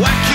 Wacky.